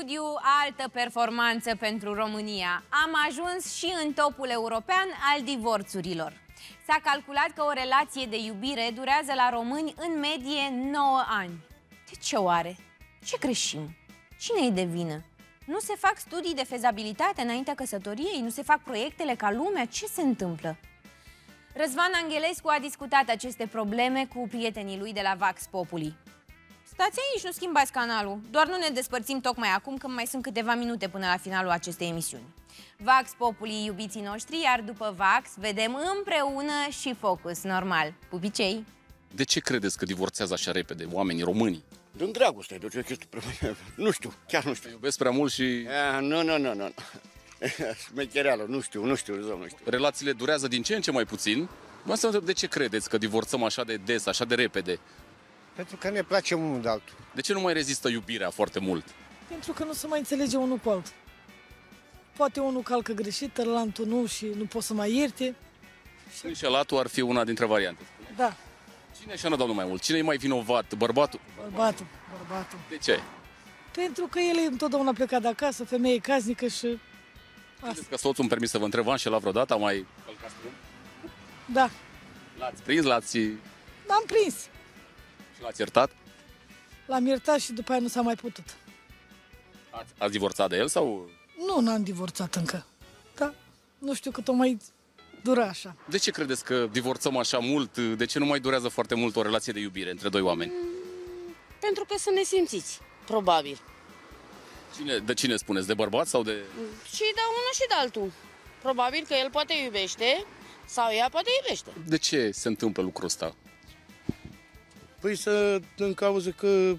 studiu, altă performanță pentru România. Am ajuns și în topul european al divorțurilor. S-a calculat că o relație de iubire durează la români în medie 9 ani. De ce oare? Ce creșim? Cine-i de vină? Nu se fac studii de fezabilitate înaintea căsătoriei? Nu se fac proiectele ca lumea? Ce se întâmplă? Răzvan Anghelescu a discutat aceste probleme cu prietenii lui de la Vax Populi. Stați aici, nu schimbați canalul, doar nu ne despărțim tocmai acum, când mai sunt câteva minute până la finalul acestei emisiuni. Vax Populi, iubiții noștri, iar după Vax vedem împreună și Focus Normal. Pupicei! De ce credeți că divorțează așa repede oamenii români? Din dragoste, de ce chestie? Nu știu, chiar nu știu. Iubesc prea mult și... Nu. Smechereală, nu știu. Relațiile durează din ce în ce mai puțin. Vă să întreb, de ce credeți că divorțăm așa de des, așa de repede? Pentru că ne place unul de altul. De ce nu mai rezistă iubirea foarte mult? Pentru că nu se mai înțelege unul cu altul. Poate unul calcă greșit, ălălaltul nu și nu poți să mai ierte. Și ălălaltul ar fi una dintre variante. Da. Cine așa nu dau mai mult? Cine e mai vinovat? Bărbatul? Bărbatul. De ce? Pentru că el e întotdeauna plecat de acasă, femeie casnică și... Credeți că soțul îmi permis să vă întreb, v-a înșelat vreodată? Am mai călcat drum? Da. L-ați prins? L-am prins. Și l-ați iertat? L-am iertat și după aia nu s-a mai putut. Ați divorțat de el sau? Nu, n-am divorțat încă. Da, nu știu cât o mai dura așa. De ce credeți că divorțăm așa mult? De ce nu mai durează foarte mult o relație de iubire între doi oameni? Pentru că sunt nesimțiți, probabil. De cine spuneți? De bărbat sau de... Și de unul și de altul. Probabil că el poate iubește sau ea poate iubește. De ce se întâmplă lucrul ăsta? Păi în cauză că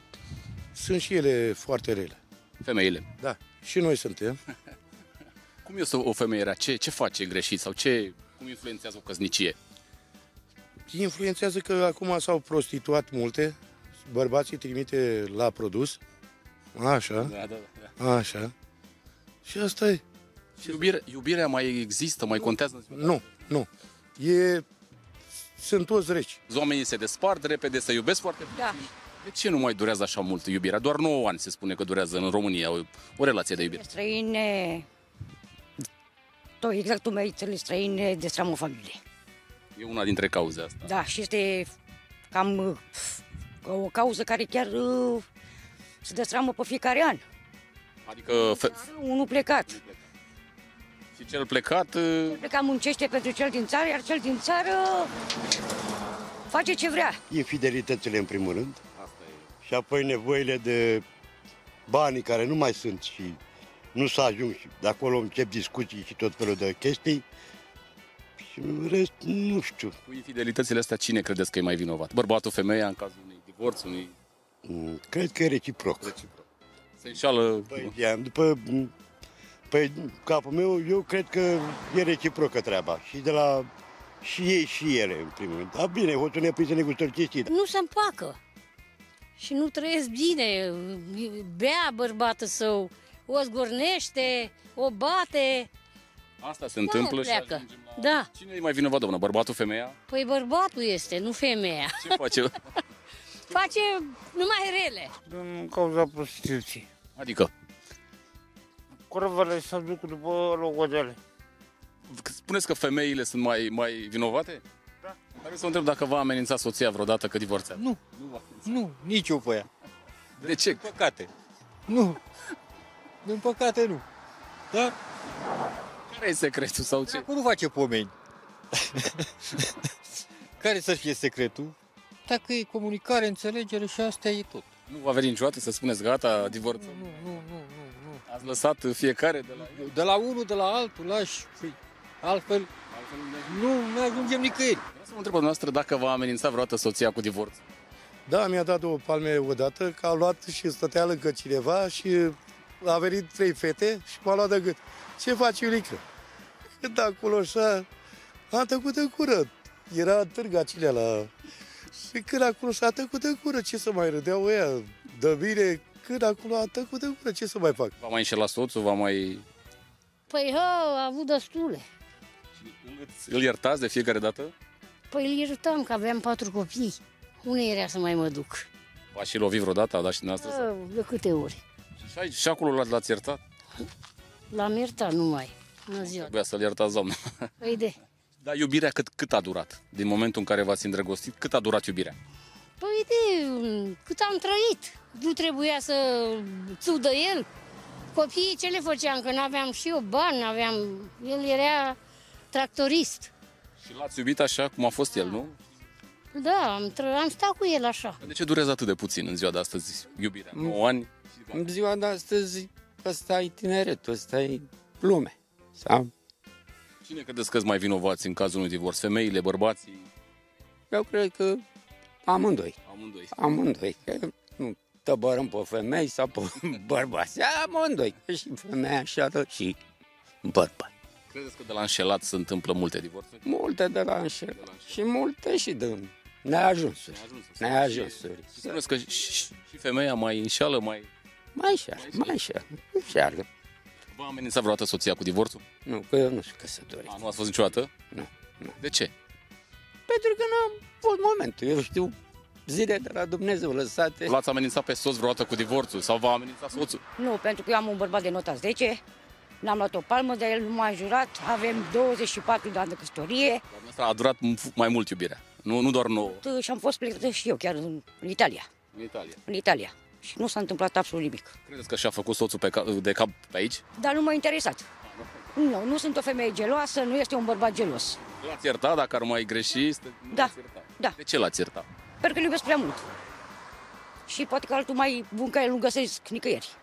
sunt și ele foarte rele. Femeile? Da. Și noi suntem. Cum e o femeie rea? Ce face greșit? Sau cum influențează o căsnicie? Influențează că acum s-au prostituat multe. Bărbații trimite la produs. Așa, da. Așa. Și asta e. Iubirea mai există, mai contează? Nu. Sunt toți reci. Oamenii se despart repede, se iubesc foarte puțin. De ce nu mai durează așa mult iubirea? Doar 9 ani se spune că durează în România o relație de iubire. Străine, tot exact cum ai țările străine, destramă familie. E una dintre cauze asta. Da, și este cam o cauză care chiar... se destramă pe fiecare an. Adică... Unul plecat. Și cel plecat... Cel plecat muncește pentru cel din țară, iar cel din țară face ce vrea. Infidelitățile în primul rând. Asta e. Și apoi nevoile de banii care nu mai sunt și nu s-a ajuns. De acolo încep discuții și tot felul de chestii. Și în rest, nu știu. Cu infidelitățile astea, cine credeți că e mai vinovat? Bărbatul, femeia, în cazul unui divorț, unui... Cred că e reciproc. Se înșală... Păi, capul meu, eu cred că e reciprocă treaba. Și ei și ele, în primul rând. Dar bine, hoțul ne-a prins în negustori chestii. Nu se împacă. Și nu trăiesc bine. Bea bărbatul său, o zgurnește, o bate. Asta se întâmplă și ajungem la... Da. Cine e mai vinovat, doamnă? Bărbatul, femeia? Păi bărbatul este, nu femeia. Ce face? Face numai rele. Din cauza prostituției. Adică? Corvele se duc după logodele. Spuneți că femeile sunt mai vinovate? Da. Vreau să întreb dacă v-a amenințat soția vreodată că divorțează. Nu, nici eu pe ea. De ce? Din păcate. Nu. Din păcate nu. Dar... Care e secretul sau ce? Dacă nu face pomeni. Care să fie secretul? Dacă e comunicare, înțelegere și asta e tot. Nu va veni niciodată să spuneți gata, divorțăm? Nu. Ați lăsat fiecare de la... De la unul, de la altul, lași. Altfel nu ajungem nicăieri. Vreau să vă întreb pe noastră dacă v-a amenințat vreodată soția cu divorț. Da, mi-a dat 2 palme odată, că a luat și stătea lângă cineva și a venit 3 fete și m-a luat de gât. Ce faci, Iulică? Când acolo așa, am tăcut în cură. Era târga cinea la... Și când acolo s-a tăcut de gură, ce să mai râdeau ăia de mine? Când acolo a tăcut de gură, ce să mai fac? V-a mai înșelat soțul? Păi, a avut destule. Îl iertați de fiecare dată? Păi îl iertam, că aveam 4 copii. Unde era să mai mă duc? V-a și lovit vreodată, a dat și dumneavoastră? De câte ori. Și acolo l-ați iertat? L-am iertat numai. Bună ziua. Trebuia să-l iertați, doamnă. Păi de. Dar iubirea cât a durat? Din momentul în care v-ați îndrăgostit, cât a durat iubirea? Păi de, cât am trăit. Nu trebuia să țudă el. Copiii ce le făceam? Că n-aveam și eu bani, n-aveam... El era tractorist. Și l-ați iubit așa cum a fost el, nu? Da, am stat cu el așa. De ce durează atât de puțin în ziua de astăzi iubirea? 9 ani? În ziua de astăzi, ăsta e tineretul, ăsta e lume. Sau... Cine credeți că-s mai vinovați în cazul unui divorț? Femeile, bărbații? Eu cred că amândoi. Amândoi. Amândoi. Că nu tăbărăm pe femei sau pe bărbați. Amândoi. Că și femeia așa și bărbat. Credeți că de la înșelat se întâmplă multe divorțuri? Multe de la înșelat. Și multe și de neajunsuri. Neajunsuri. Spuneți că și femeia mai înșeală, mai... Mai înșeală. V-a amenințat vreodată soția cu divorțul? Nu, că eu nu sunt căsătorit. Nu ați fost niciodată? Nu, nu. De ce? Pentru că n-am fost momentul. Eu știu zile de la Dumnezeu lăsate. L-ați amenințat pe soț vreodată cu divorțul? Sau v-a amenințat soțul? Nu, pentru că eu am un bărbat de nota 10. N-am luat o palmă, dar el nu m-a jurat. Avem 24 de ani de căsătorie. Asta a durat mai mult iubirea, nu doar 9. Și am fost plecată și eu chiar în Italia. În Italia? În Italia. Și nu s-a întâmplat absolut nimic. Credeți că și-a făcut soțul de cap pe aici? Dar nu m-a interesat. Nu, nu sunt o femeie geloasă, nu este un bărbat gelos. L-ați iertat dacă ar mai greși? Da, da. De ce l-ați iertat? Pentru că îl iubesc prea mult. Și poate că altul mai bun ca el nu găsesc nicăieri.